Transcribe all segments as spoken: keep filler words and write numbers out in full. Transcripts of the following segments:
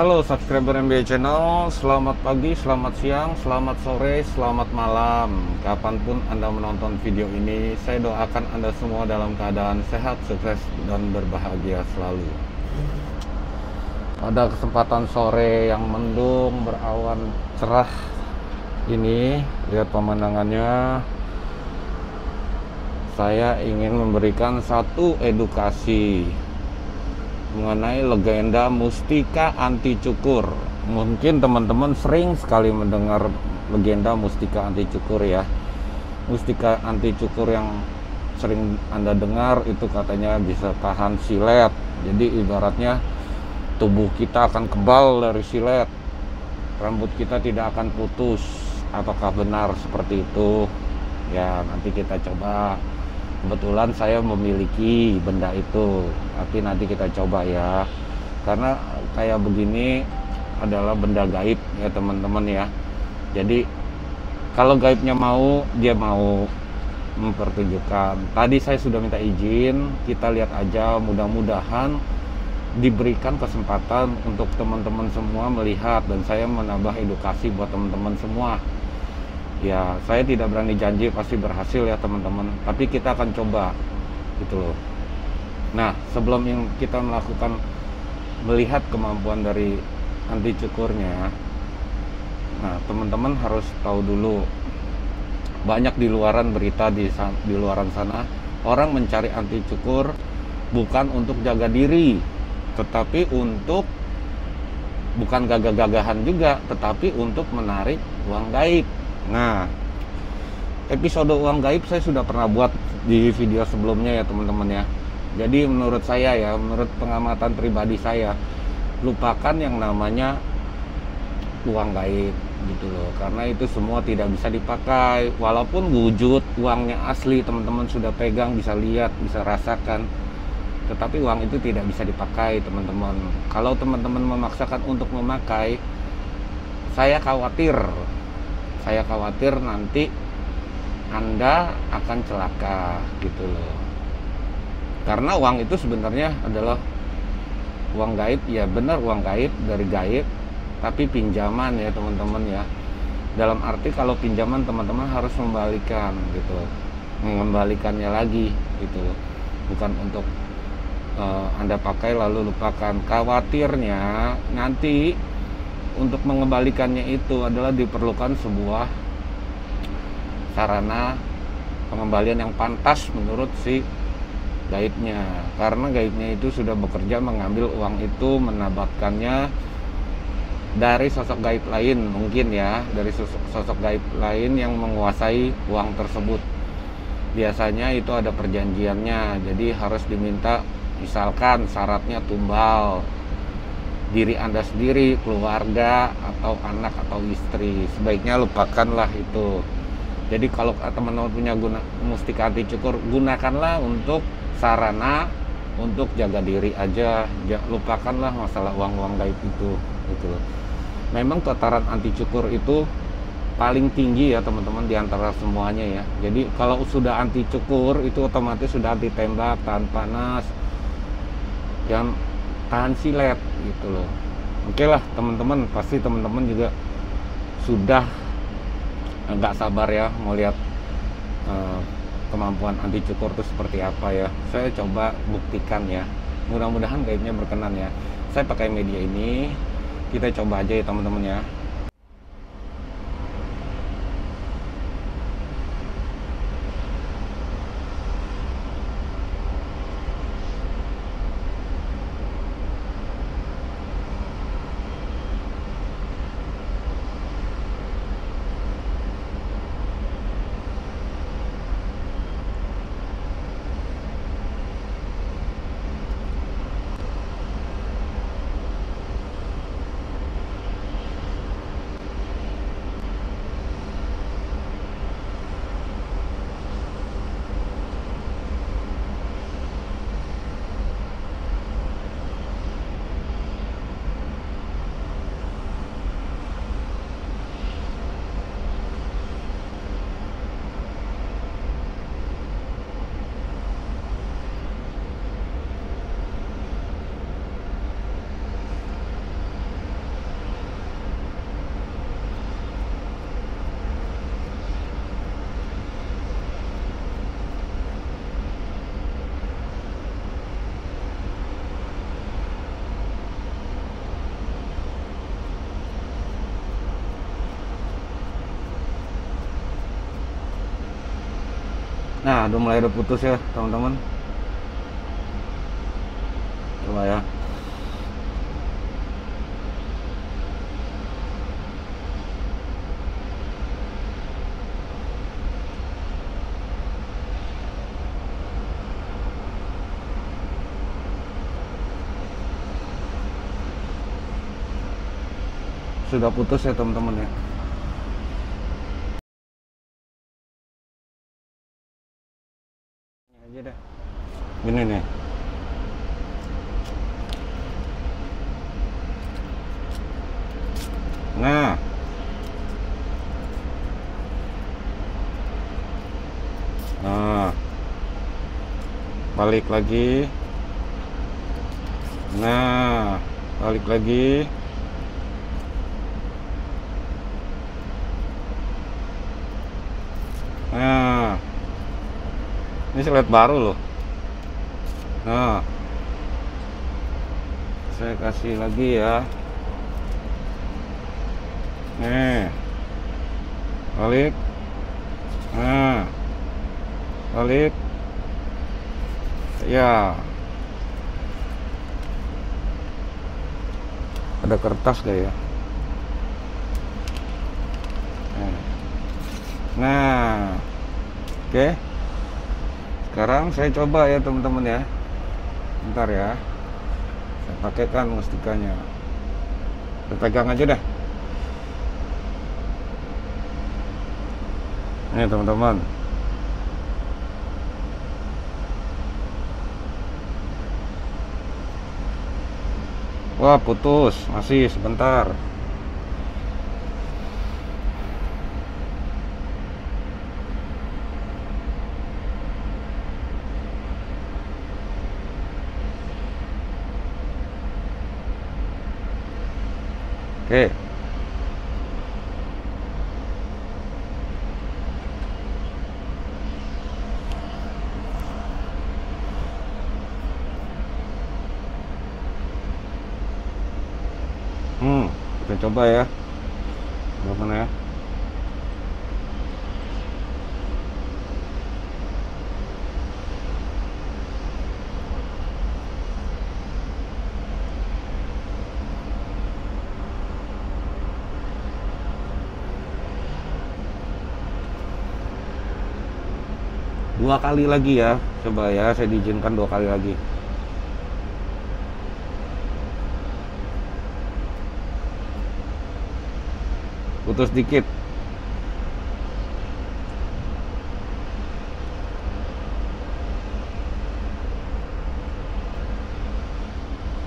Halo subscriber M B A Channel, selamat pagi, selamat siang, selamat sore, selamat malam. Kapanpun Anda menonton video ini, saya doakan Anda semua dalam keadaan sehat, sukses, dan berbahagia selalu. Pada kesempatan sore yang mendung, berawan cerah ini, lihat pemandangannya. Saya ingin memberikan satu edukasi mengenai legenda Mustika Anti Cukur. Mungkin teman-teman sering sekali mendengar legenda Mustika Anti Cukur ya. Mustika Anti Cukur yang sering Anda dengar itu katanya bisa tahan silet. Jadi ibaratnya tubuh kita akan kebal dari silet, rambut kita tidak akan putus. Apakah benar seperti itu? Ya, nanti kita coba. Kebetulan saya memiliki benda itu, tapi nanti kita coba ya, karena kayak begini adalah benda gaib ya teman-teman ya. Jadi kalau gaibnya mau, dia mau mempertunjukkan. Tadi saya sudah minta izin, kita lihat aja, mudah-mudahan diberikan kesempatan untuk teman-teman semua melihat, dan saya menambah edukasi buat teman-teman semua. Ya, saya tidak berani janji pasti berhasil ya teman-teman, tapi kita akan coba gitu loh. Nah, sebelum yang kita melakukan melihat kemampuan dari anti cukurnya, nah teman-teman harus tahu dulu, banyak di luaran berita di, di luaran sana, orang mencari anti cukur bukan untuk jaga diri, tetapi untuk bukan gagah-gagahan juga, tetapi untuk menarik uang gaib. Nah, episode uang gaib saya sudah pernah buat di video sebelumnya ya teman-teman ya. Jadi menurut saya ya, menurut pengamatan pribadi saya, lupakan yang namanya uang gaib gitu loh. Karena itu semua tidak bisa dipakai. Walaupun wujud uangnya asli, teman-teman sudah pegang, bisa lihat, bisa rasakan, tetapi uang itu tidak bisa dipakai teman-teman. Kalau teman-teman memaksakan untuk memakai, Saya khawatir Saya khawatir nanti Anda akan celaka gitu loh. Karena uang itu sebenarnya adalah uang gaib, ya benar uang gaib dari gaib, tapi pinjaman ya teman-teman ya. Dalam arti kalau pinjaman teman-teman harus membalikan gitu loh. Mengembalikannya lagi gitu loh. Bukan untuk uh, Anda pakai lalu lupakan. Khawatirnya nanti untuk mengembalikannya itu adalah diperlukan sebuah sarana pengembalian yang pantas menurut si gaibnya, karena gaibnya itu sudah bekerja mengambil uang itu, menabatkannya dari sosok gaib lain mungkin ya, dari sosok, sosok gaib lain yang menguasai uang tersebut. Biasanya itu ada perjanjiannya, jadi harus diminta, misalkan syaratnya tumbal diri Anda sendiri, keluarga, atau anak, atau istri. Sebaiknya lupakanlah itu. Jadi kalau teman-teman punya guna mustika anti cukur, gunakanlah untuk sarana untuk jaga diri aja. Lupakanlah masalah uang-uang gaib itu gitu. Memang tataran anti cukur itu paling tinggi ya teman-teman di antara semuanya ya. Jadi kalau sudah anti cukur itu otomatis sudah anti tembak, tahan panas, yang tahan silet gitu loh. Oke lah teman-teman, pasti teman-teman juga sudah nggak sabar ya mau lihat uh, kemampuan anti cukur itu seperti apa ya. Saya coba buktikan ya, mudah-mudahan gaibnya berkenan ya. Saya pakai media ini, kita coba aja ya teman-teman ya. Nah, udah mulai udah putus ya teman-teman. Coba ya. Sudah putus ya teman-teman ya. Gini nih. Nah. Nah. Balik lagi. Nah, balik lagi. Nah. Ini selet baru loh. Nah, saya kasih lagi ya. Nih, balik. Nah, balik. Ya. Ada kertas gak ya? Nah, oke. Sekarang saya coba ya teman-teman ya. Bentar ya, saya pakaikan mustikanya. Kita pegang aja dah. Ini teman-teman. Wah, putus. Masih sebentar. Oke. Hmm, kita coba ya. Gimana ya? Dua kali lagi ya, coba ya, saya diizinkan dua kali lagi. Putus dikit.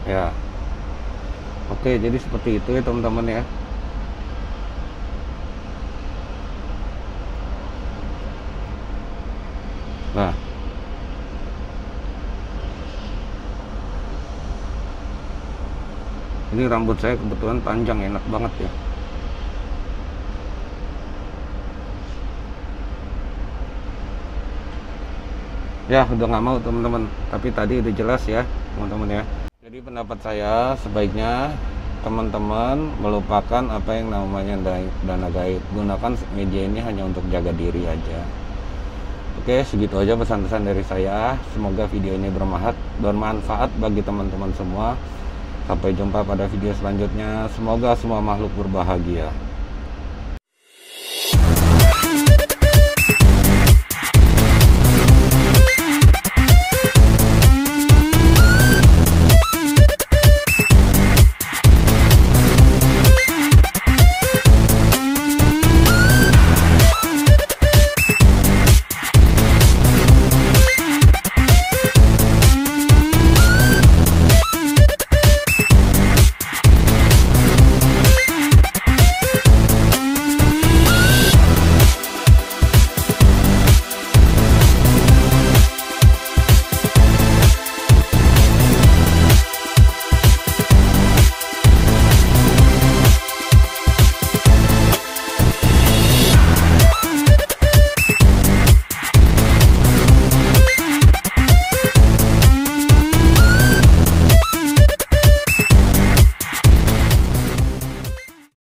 Ya. Oke, jadi seperti itu ya teman-teman ya. Nah, ini rambut saya kebetulan panjang, enak banget ya. Ya, udah nggak mau teman-teman, tapi tadi udah jelas ya teman-teman ya. Jadi pendapat saya sebaiknya teman-teman melupakan apa yang namanya dana gaib. Gunakan media ini hanya untuk jaga diri aja. Oke, segitu aja pesan-pesan dari saya. Semoga video ini bermanfaat, bermanfaat bagi teman-teman semua. Sampai jumpa pada video selanjutnya. Semoga semua makhluk berbahagia.